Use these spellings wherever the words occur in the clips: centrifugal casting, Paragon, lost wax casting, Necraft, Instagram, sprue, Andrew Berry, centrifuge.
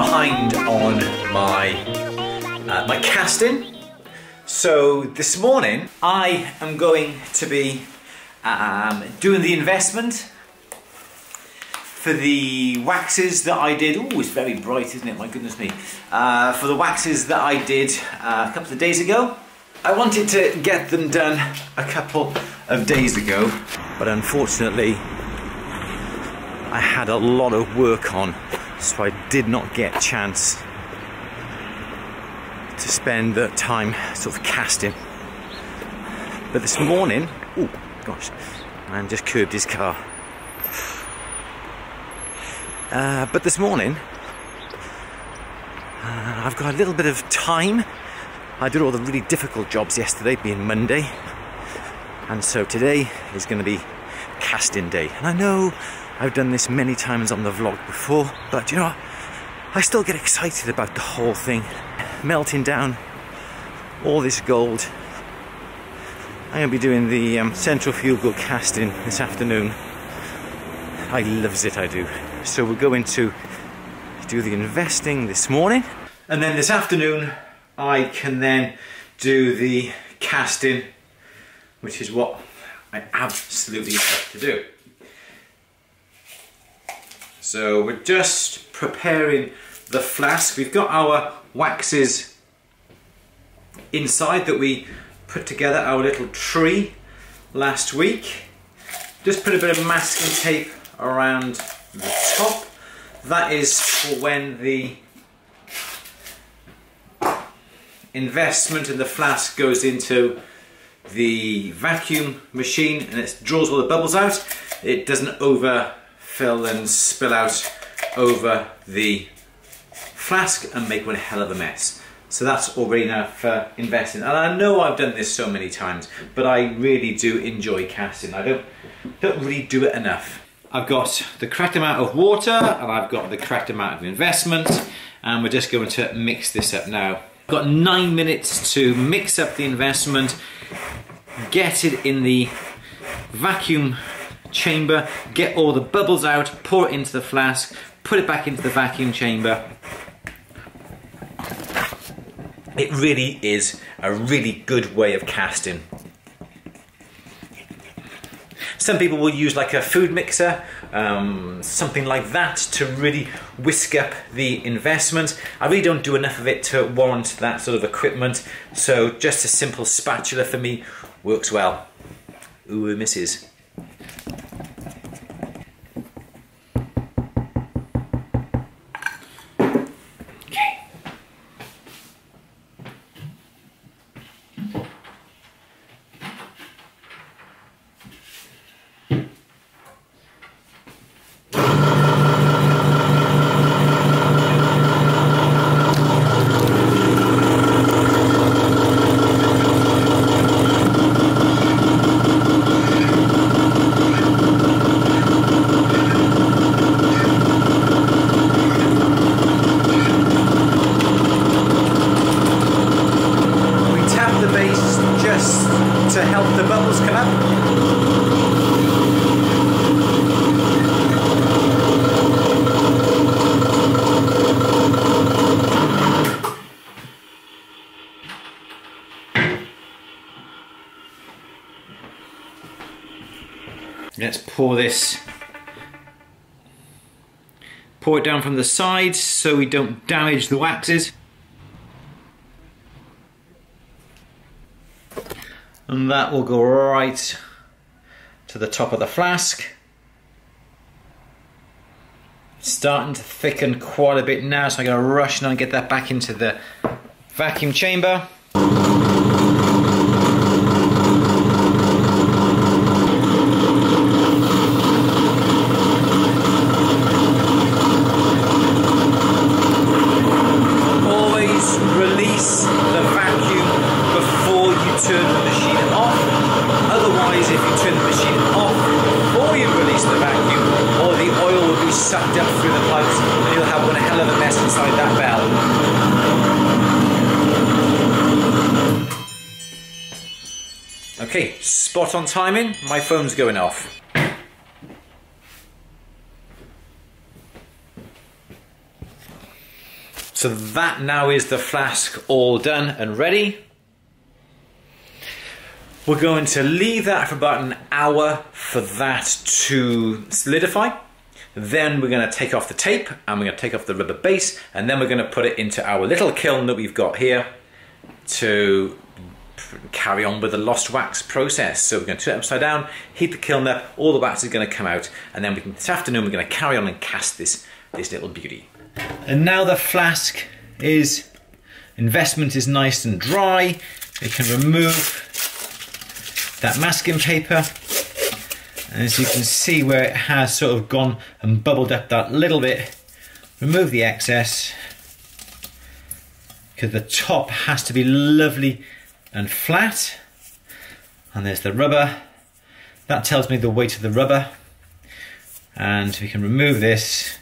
behind on my my casting. So this morning I am going to be doing the investment for the waxes that I did. Ooh, it's very bright, isn't it? My goodness me. For the waxes that I did a couple of days ago. I wanted to get them done a couple of days ago, but unfortunately I had a lot of work on, so I did not get a chance to spend the time sort of casting. But this morning, oh gosh, man just curbed his car. But this morning, I've got a little bit of time. I did all the really difficult jobs yesterday, being Monday. And so today is going to be casting day. And I know I've done this many times on the vlog before, but you know what? I still get excited about the whole thing. Melting down all this gold. I'm going to be doing the centrifugal casting this afternoon. I loves it, I do. So we're going to do the investing this morning, and then this afternoon I can then do the casting, which is what I absolutely have to do. So we're just preparing the flask. We've got our waxes inside that we put together, our little tree last week. Just put a bit of masking tape around the top. That is for when the investment in the flask goes into the vacuum machine and it draws all the bubbles out. It doesn't overfill and spill out over the flask and make one hell of a mess. So that's already enough for investing. And I know I've done this so many times, but I really do enjoy casting. I don't really do it enough. I've got the correct amount of water and I've got the correct amount of investment, and we're just going to mix this up now. I've got 9 minutes to mix up the investment, get it in the vacuum chamber, get all the bubbles out, pour it into the flask, put it back into the vacuum chamber. It really is a really good way of casting. Some people will use like a food mixer, something like that, to really whisk up the investment. I really don't do enough of it to warrant that sort of equipment, so just a simple spatula for me works well. Ooh, misses. Let's pour this. Pour it down from the sides so we don't damage the waxes. And that will go right to the top of the flask. It's starting to thicken quite a bit now, so I'm going to rush now and get that back into the vacuum chamber. Sucked up through the pipes, and you'll have one hell of a mess inside that valve. Okay, spot on timing, my phone's going off. So that now is the flask all done and ready. We're going to leave that for about an hour for that to solidify. Then we're going to take off the tape and we're going to take off the rubber base, and then we're going to put it into our little kiln that we've got here to carry on with the lost wax process. So we're going to turn it upside down, heat the kiln up, all the wax is going to come out, and then we can, this afternoon we're going to carry on and cast this little beauty. And now the flask is, investment is nice and dry. We can remove that masking paper, and as you can see where it has sort of gone and bubbled up that little bit, remove the excess, because the top has to be lovely and flat. And there's the rubber, that tells me the weight of the rubber, and we can remove this.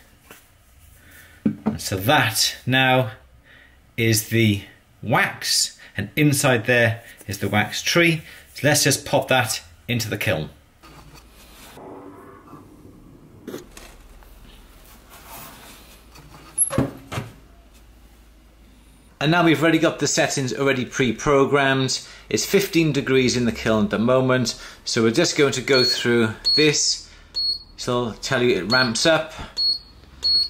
And so that now is the wax, and inside there is the wax tree. So let's just pop that into the kiln. And now we've already got the settings already pre-programmed. It's 15 degrees in the kiln at the moment. So we're just going to go through this. So it'll tell you it ramps up,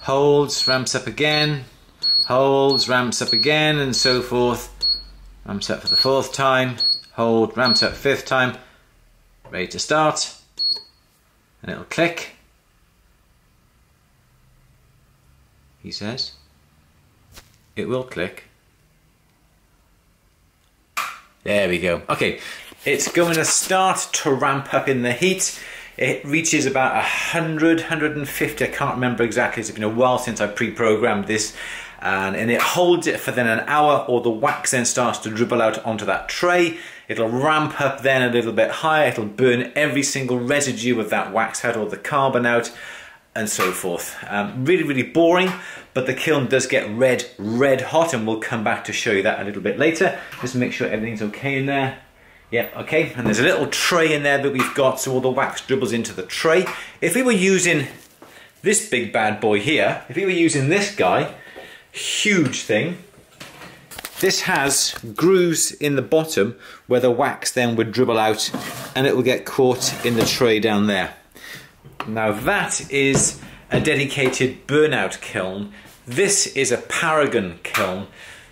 holds, ramps up again, holds, ramps up again, and so forth. Ramps up for the fourth time, hold, ramps up fifth time. Ready to start. And it'll click, he says. It will click. There we go. Okay, it's going to start to ramp up in the heat. It reaches about 100, 150, I can't remember exactly. It's been a while since I pre-programmed this. And it holds it for then an hour, or the wax then starts to dribble out onto that tray. It'll ramp up then a little bit higher. It'll burn every single residue of that wax out, or the carbon out, and so forth. Really, really boring, but the kiln does get red hot, and we'll come back to show you that a little bit later. Just make sure everything's okay in there. Yeah, okay. And there's a little tray in there that we've got, so all the wax dribbles into the tray. If we were using this big bad boy here, if we were using this guy, huge thing, this has grooves in the bottom where the wax then would dribble out, and it will get caught in the tray down there. Now that is a dedicated burnout kiln. This is a Paragon kiln.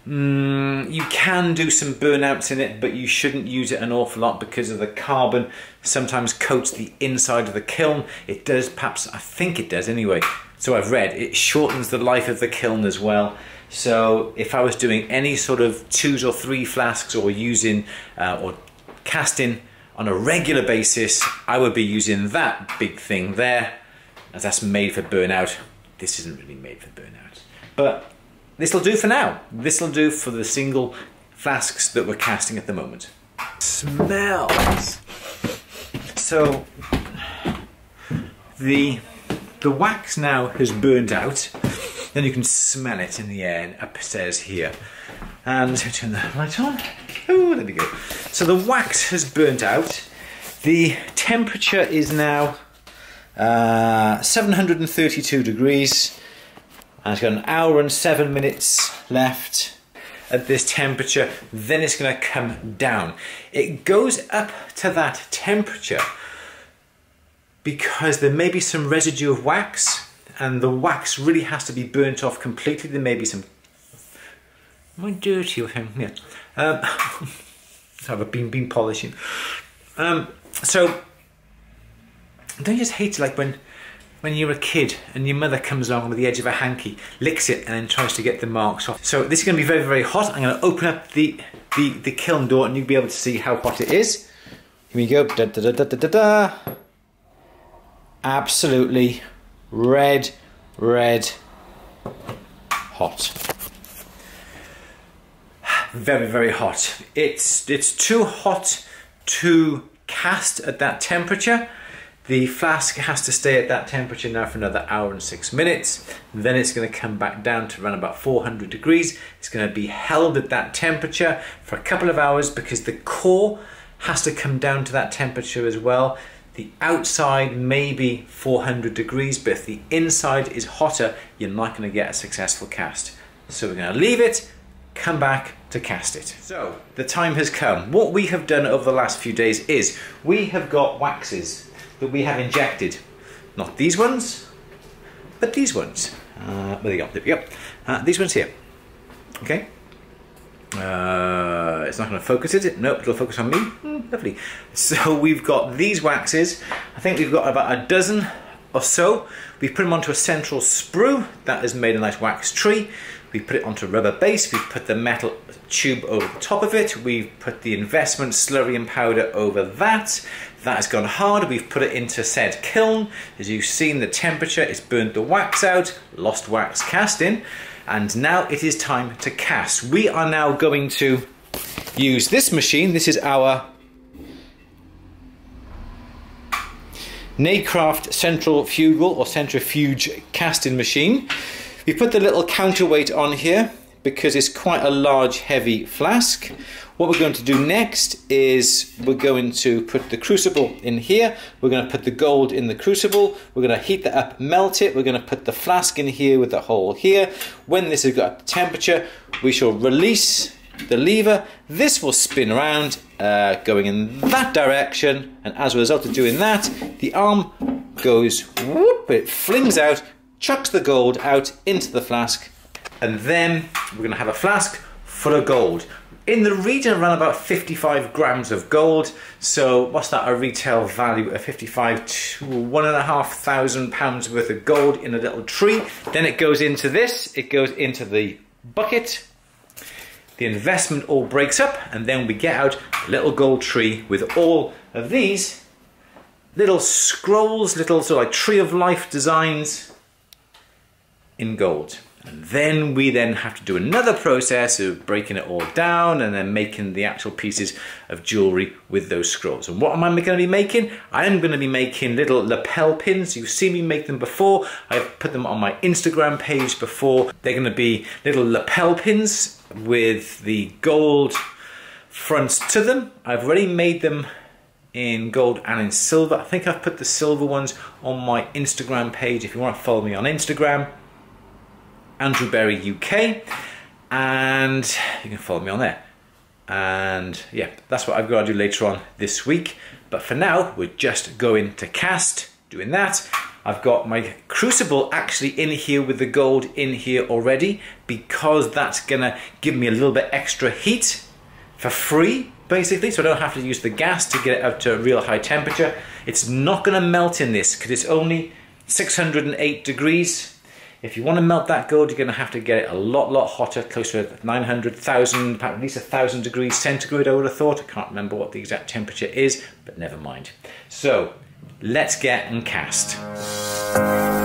You can do some burnouts in it, but you shouldn't use it an awful lot because of the carbon sometimes coats the inside of the kiln. It does, perhaps, I think it does anyway. So I've read, it shortens the life of the kiln as well. So if I was doing any sort of 2s or 3 flasks, or using or casting on a regular basis, I would be using that big thing there, as that's made for burnout. This isn't really made for burnout, but this'll do for now. This'll do for the single flasks that we're casting at the moment. Smells. So the wax now has burned out, and you can smell it in the air upstairs here. And turn the light on. Oh, there we go. So the wax has burnt out. The temperature is now 732 degrees. And it's got an hour and 7 minutes left at this temperature. Then it's going to come down. It goes up to that temperature because there may be some residue of wax, and the wax really has to be burnt off completely. There may be some... Am I dirty with him? Yeah. I've been polishing. So don't you just hate it, like when you're a kid and your mother comes along with the edge of a hanky, licks it, and then tries to get the marks off? So this is going to be very, very hot. I'm going to open up the kiln door, and you'll be able to see how hot it is. Here we go. Da, da, da, da, da, da. Absolutely red hot. Very, very hot. It's too hot to cast at that temperature. The flask has to stay at that temperature now for another hour and 6 minutes. Then it's going to come back down to around about 400 degrees. It's going to be held at that temperature for a couple of hours because the core has to come down to that temperature as well. The outside may be 400 degrees, but if the inside is hotter, you're not going to get a successful cast. So we're going to leave it, come back to cast it. So the time has come. What we have done over the last few days is we have got waxes that we have injected. Not these ones, but these ones. These ones here. Okay. It's not going to focus, is it? Nope, it'll focus on me. Lovely. So we've got these waxes. I think we've got about a dozen or so. We've put them onto a central sprue. That has made a nice wax tree. We put it onto rubber base. We've put the metal tube over the top of it. We've put the investment slurry and powder over that. That has gone hard. We've put it into said kiln. As you've seen, the temperature, it's burnt the wax out, lost wax casting. And now it is time to cast. We are now going to use this machine. This is our Necraft centrifugal or centrifuge casting machine. We put the little counterweight on here because it's quite a large, heavy flask. What we're going to do next is we're going to put the crucible in here. We're going to put the gold in the crucible. We're going to heat that up, melt it. We're going to put the flask in here with the hole here. When this has got up to temperature, we shall release the lever. This will spin around, going in that direction. And as a result of doing that, the arm goes whoop, it flings out, chucks the gold out into the flask. And then we're going to have a flask full of gold. In the region around about 55 grams of gold. So what's that, a retail value of 55 to £1,500 worth of gold in a little tree. Then it goes into this, it goes into the bucket. The investment all breaks up and then we get out a little gold tree with all of these little scrolls, little sort of like tree of life designs in gold. And then we then have to do another process of breaking it all down and then making the actual pieces of jewellery with those scrolls. And what am I going to be making? I am going to be making little lapel pins. You've seen me make them before. I've put them on my Instagram page before. They're going to be little lapel pins with the gold fronts to them. I've already made them in gold and in silver. I think I've put the silver ones on my Instagram page. If you want to follow me on Instagram, Andrew Berry UK, and you can follow me on there. And yeah, that's what I've got to do later on this week. But for now, we're just going to cast, doing that. I've got my crucible actually in here with the gold in here already, because that's gonna give me a little bit extra heat for free, basically, so I don't have to use the gas to get it up to a real high temperature. It's not gonna melt in this, because it's only 608 degrees. If you want to melt that gold, you're going to have to get it a lot hotter, closer to 900,000, at least 1,000 degrees centigrade, I would have thought. I can't remember what the exact temperature is, but never mind. So, let's get and cast.